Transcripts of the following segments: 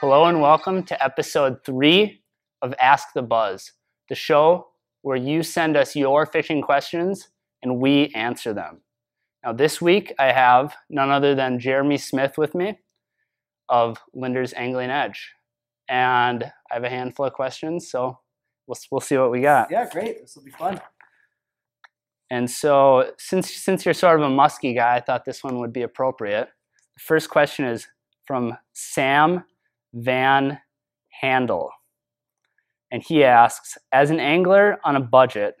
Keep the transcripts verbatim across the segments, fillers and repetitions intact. Hello and welcome to episode three of Ask the Buzz, the show where you send us your fishing questions and we answer them. Now this week I have none other than Jeremy Smith with me of Linder's Angling Edge. And I have a handful of questions, so we'll, we'll see what we got. Yeah, great. This will be fun. And so since, since you're sort of a musky guy, I thought this one would be appropriate. The first question is from Sam Van Handel. And he asks, as an angler on a budget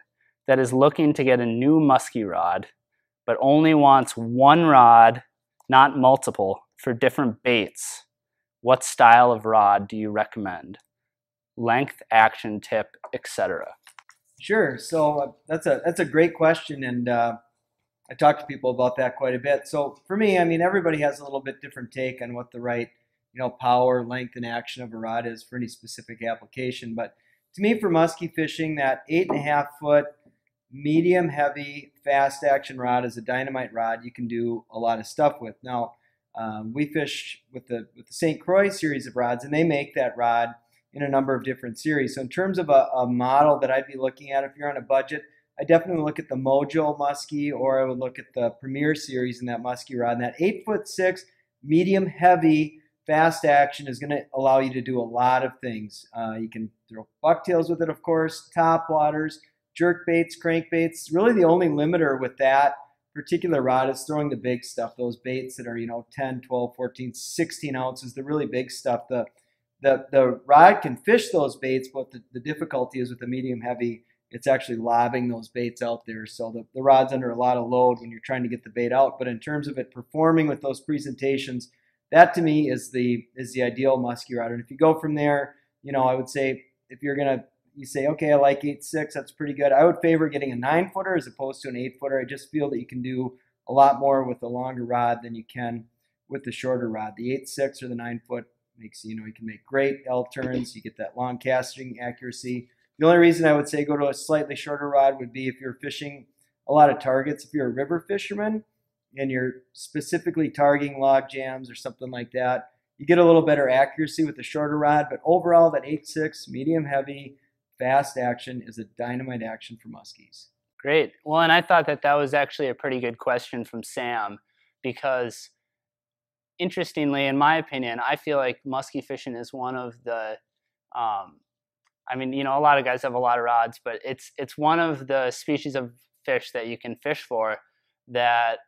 that is looking to get a new musky rod, but only wants one rod, not multiple, for different baits, what style of rod do you recommend? Length, action, tip, et cetera. Sure. So that's a that's a great question, and uh, I talk to people about that quite a bit. So for me, I mean, everybody has a little bit different take on what the right, you know, power, length, and action of a rod is for any specific application. But to me, for musky fishing, that eight and a half foot medium heavy fast action rod is a dynamite rod. You can do a lot of stuff with. Now, Um, we fish with the with the Saint Croix series of rods, and they make that rod in a number of different series. So in terms of a, a model that I'd be looking at if you're on a budget, I definitely look at the Mojo musky, or I would look at the Premier series in that musky rod. And that eight foot six medium heavy fast action is going to allow you to do a lot of things. Uh, you can throw bucktails with it, of course, top waters, jerk baits, crankbaits. Really, the only limiter with that particular rod is throwing the big stuff, those baits that are, you know, ten, twelve, fourteen, sixteen ounces, the really big stuff. The the, the rod can fish those baits, but the, the difficulty is with the medium heavy, it's actually lobbing those baits out there. So the, the rod's under a lot of load when you're trying to get the bait out. But in terms of it performing with those presentations, that to me is the is the ideal musky rod. And if you go from there, you know, I would say if you're going to, you say, okay, I like eight six, that's pretty good. I would favor getting a nine footer as opposed to an eight footer. I just feel that you can do a lot more with the longer rod than you can with the shorter rod. The eight six or the nine foot makes, you know, you can make great L-turns. You get that long casting accuracy. The only reason I would say go to a slightly shorter rod would be if you're fishing a lot of targets. If you're a river fisherman and you're specifically targeting log jams or something like that, you get a little better accuracy with the shorter rod. But overall, that eight six, medium heavy, fast action is a dynamite action for muskies. Great. Well, and I thought that that was actually a pretty good question from Sam, because interestingly, in my opinion, I feel like musky fishing is one of the, um, I mean, you know, a lot of guys have a lot of rods, but it's it's one of the species of fish that you can fish for that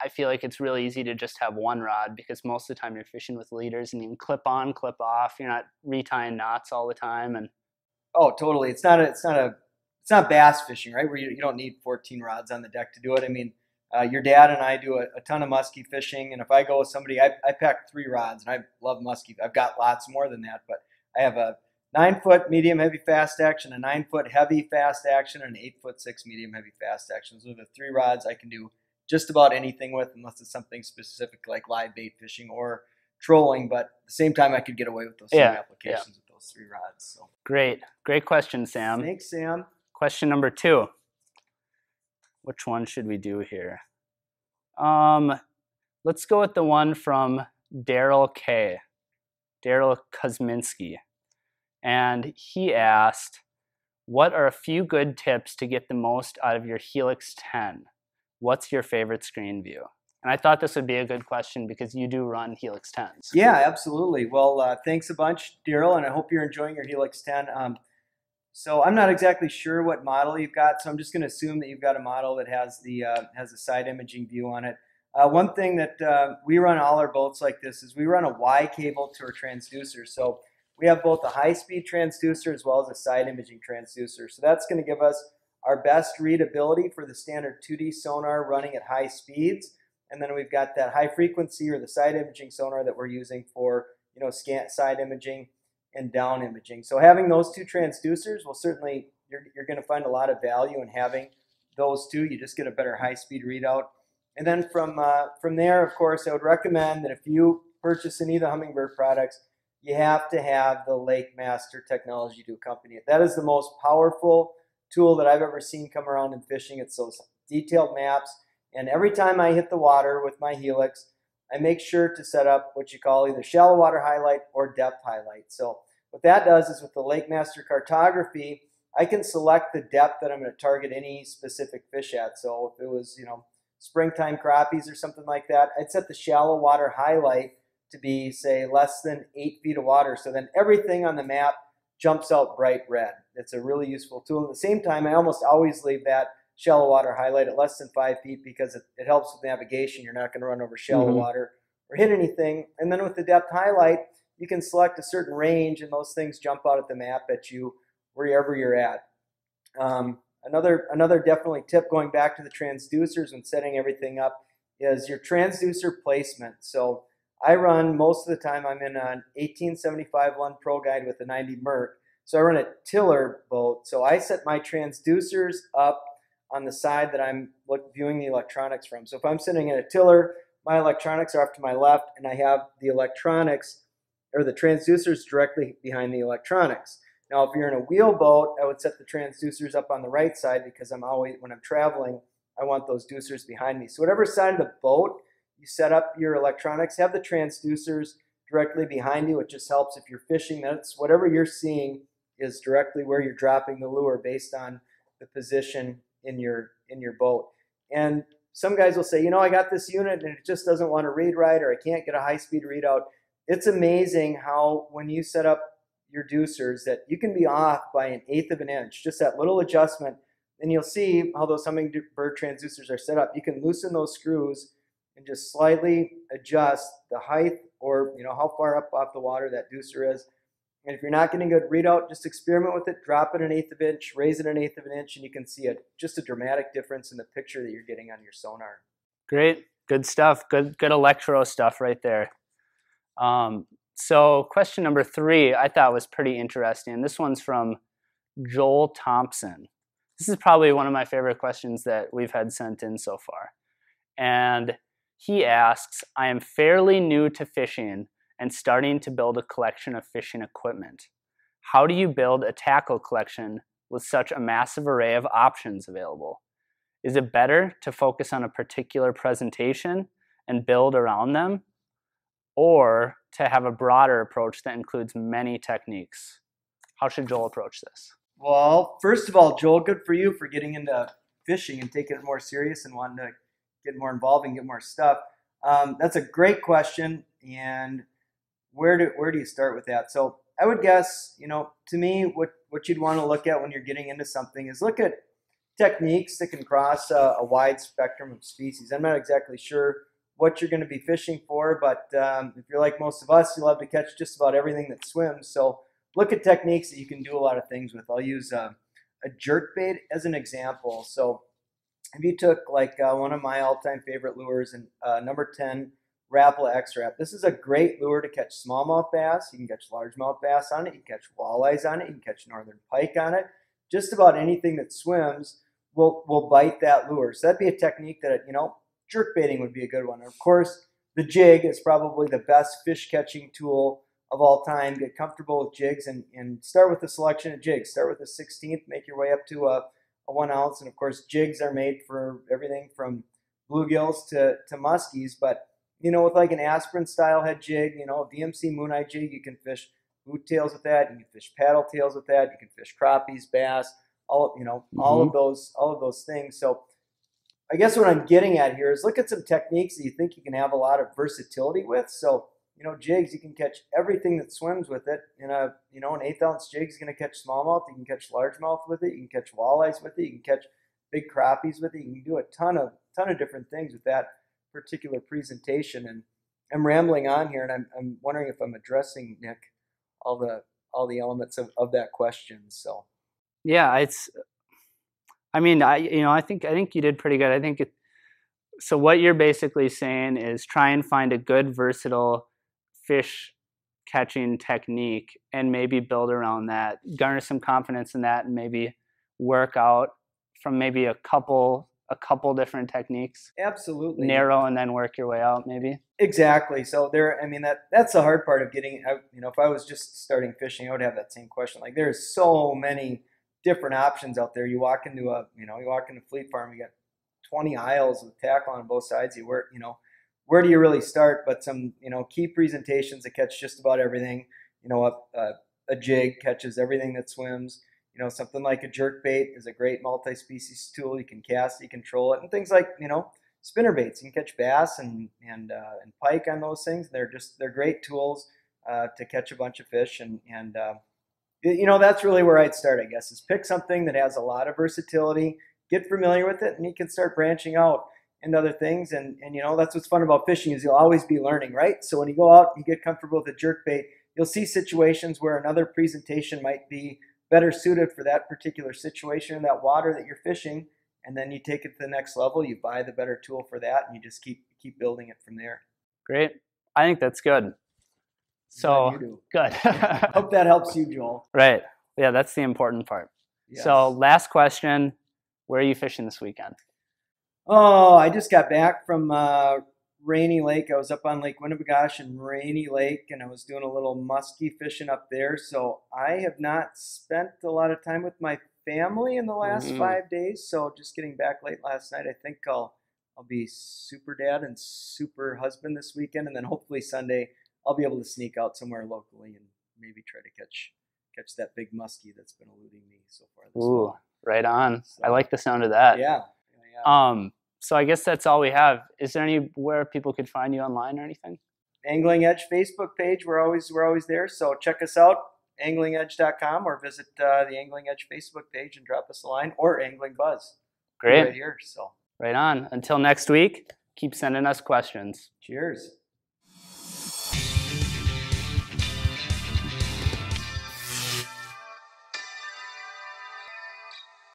I feel like it's really easy to just have one rod, because most of the time you're fishing with leaders and you can clip on, clip off. You're not retying knots all the time. And oh, totally. It's not a, it's not a, it's not bass fishing, right? Where you, you don't need fourteen rods on the deck to do it. I mean, uh, your dad and I do a, a ton of musky fishing, and if I go with somebody, I, I pack three rods, and I love musky. I've got lots more than that, but I have a nine foot medium heavy fast action, a nine foot heavy fast action, and an eight foot six medium heavy fast action. Those are the three rods I can do just about anything with, unless it's something specific like live bait fishing or trolling. But at the same time, I could get away with those yeah, same applications. Yeah. Those three rods. So. Great. Great question, Sam. Thanks, Sam. Question number two. Which one should we do here? Um, let's go with the one from Daryl K. Daryl Kuzminski. And he asked, what are a few good tips to get the most out of your Helix ten? What's your favorite screen view? And I thought this would be a good question because you do run Helix tens. Yeah, absolutely. Well, uh, thanks a bunch, Daryl, and I hope you're enjoying your Helix ten. Um, so I'm not exactly sure what model you've got, so I'm just going to assume that you've got a model that has the uh, has a side imaging view on it. Uh, one thing that uh, we run all our boats like this is we run a Y cable to our transducer. So we have both a high-speed transducer as well as a side imaging transducer. So that's going to give us our best readability for the standard two D sonar running at high speeds. And then we've got that high frequency or the side imaging sonar that we're using for, you know, scan, side imaging and down imaging. So having those two transducers will certainly, you're, you're going to find a lot of value in having those two. You just get a better high speed readout. And then from, uh, from there, of course, I would recommend that if you purchase any of the Hummingbird products, you have to have the LakeMaster technology to accompany it. That is the most powerful tool that I've ever seen come around in fishing. It's those detailed maps. And every time I hit the water with my Helix, I make sure to set up what you call either shallow water highlight or depth highlight. So what that does is with the LakeMaster cartography, I can select the depth that I'm going to target any specific fish at. So if it was, you know, springtime crappies or something like that, I'd set the shallow water highlight to be, say, less than eight feet of water. So then everything on the map jumps out bright red. It's a really useful tool. At the same time, I almost always leave that shallow water highlight at less than five feet because it, it helps with navigation. You're not going to run over shallow mm-hmm. water or hit anything. And then with the depth highlight, you can select a certain range and those things jump out at the map at you wherever you're at. Um, another, another definitely tip going back to the transducers and setting everything up is your transducer placement. So I run, most of the time, I'm in an eighteen seventy-five Lund Pro Guide with a ninety Merc. So I run a tiller boat. So I set my transducers up on the side that I'm look, viewing the electronics from. So if I'm sitting in a tiller, my electronics are off to my left, and I have the electronics or the transducers directly behind the electronics. Now, if you're in a wheel boat, I would set the transducers up on the right side because I'm always, when I'm traveling, I want those deucers behind me. So whatever side of the boat you set up your electronics, have the transducers directly behind you. It just helps if you're fishing. That's whatever you're seeing is directly where you're dropping the lure based on the position in your in your boat. And some guys will say, you know, I got this unit and it just doesn't want to read right, or I can't get a high-speed readout. It's amazing how when you set up your deucers that you can be off by an eighth of an inch, just that little adjustment, and you'll see how those hummingbird transducers are set up. You can loosen those screws and just slightly adjust the height or, you know, how far up off the water that deucer is. And if you're not getting a good readout, just experiment with it. Drop it an eighth of an inch, raise it an eighth of an inch, and you can see a, just a dramatic difference in the picture that you're getting on your sonar. Great. Good stuff. Good good electro stuff right there. Um, so question number three I thought was pretty interesting. This one's from Joel Thompson. This is probably one of my favorite questions that we've had sent in so far. And he asks, I am fairly new to fishing and starting to build a collection of fishing equipment. How do you build a tackle collection with such a massive array of options available? Is it better to focus on a particular presentation and build around them, or to have a broader approach that includes many techniques? How should Joel approach this? Well, first of all, Joel, good for you for getting into fishing and taking it more serious and wanting to get more involved and get more stuff. Um, that's a great question. And where do, where do you start with that? So I would guess, you know, to me, what, what you'd want to look at when you're getting into something is look at techniques that can cross a, a wide spectrum of species. I'm not exactly sure what you're going to be fishing for, but um, if you're like most of us, you love to catch just about everything that swims. So look at techniques that you can do a lot of things with. I'll use a, a jerkbait as an example. So if you took like uh, one of my all-time favorite lures, and uh, number ten, Rapala X-Rap. This is a great lure to catch smallmouth bass. You can catch largemouth bass on it. You can catch walleyes on it. You can catch northern pike on it. Just about anything that swims will will bite that lure. So that'd be a technique that, you know, jerk baiting would be a good one. And of course, the jig is probably the best fish catching tool of all time. Get comfortable with jigs and, and start with the selection of jigs. Start with a sixteenth, make your way up to a, a one ounce. And of course, jigs are made for everything from bluegills to, to muskies. But you know, with like an aspirin style head jig, you know, V M C Moon Eye Jig, you can fish boot tails with that, you can fish paddle tails with that, you can fish crappies, bass, all, you know, mm-hmm. all of those, all of those things. So I guess what I'm getting at here is look at some techniques that you think you can have a lot of versatility with. So, you know, jigs, you can catch everything that swims with it. In a, you know, an eighth ounce jig is going to catch smallmouth. You can catch largemouth with it. You can catch walleyes with it. You can catch big crappies with it. You can do a ton of, ton of different things with that particular presentation. And I'm rambling on here, and I'm, I'm wondering if I'm addressing, Nick, all the all the elements of, of that question. So yeah, it's, I mean, I you know I think I think you did pretty good. I think it, so what you're basically saying is try and find a good versatile fish catching technique and maybe build around that, garner some confidence in that, and maybe work out from maybe a couple a couple different techniques. Absolutely. Narrow and then work your way out maybe. Exactly. So there, I mean, that that's the hard part of getting, I, you know, if I was just starting fishing, I would have that same question. Like there's so many different options out there. You walk into a, you know, you walk into Fleet Farm, you got twenty aisles with tackle on both sides. You work, you know, where do you really start? But some, you know, key presentations that catch just about everything. You know, a, a, a jig catches everything that swims. You know, something like a jerkbait is a great multi-species tool. You can cast, you control it, and things like, you know, spinnerbaits. You can catch bass and and uh, and pike on those things. They're just they're great tools uh, to catch a bunch of fish, and and uh, you know, that's really where I'd start, I guess, is pick something that has a lot of versatility. Get familiar with it, and you can start branching out into other things. And, and you know, that's what's fun about fishing is you'll always be learning, right? So when you go out and you get comfortable with a jerkbait, you'll see situations where another presentation might be better suited for that particular situation in that water that you're fishing. And then you take it to the next level. You buy the better tool for that, and you just keep keep building it from there. Great. I think that's good. So yeah, good. I hope that helps you, Joel. Right. Yeah, that's the important part. Yes. So last question. Where are you fishing this weekend? Oh, I just got back from uh, Rainy Lake. I was up on Lake Winnibigosh and Rainy Lake, and I was doing a little musky fishing up there. So I have not spent a lot of time with my family in the last mm-hmm. five days. So just getting back late last night, I think I'll I'll be super dad and super husband this weekend, and then hopefully Sunday I'll be able to sneak out somewhere locally and maybe try to catch catch that big muskie that's been eluding me so far this Ooh. Morning. Right on. So, I like the sound of that. Yeah, yeah, yeah. Um, so I guess that's all we have. Is there anywhere people could find you online or anything? Angling Edge Facebook page. We're always we're always there. So check us out, angling edge dot com, or visit uh, the Angling Edge Facebook page and drop us a line, or AnglingBuzz. Great. Right here. So right on. Until next week, keep sending us questions. Cheers.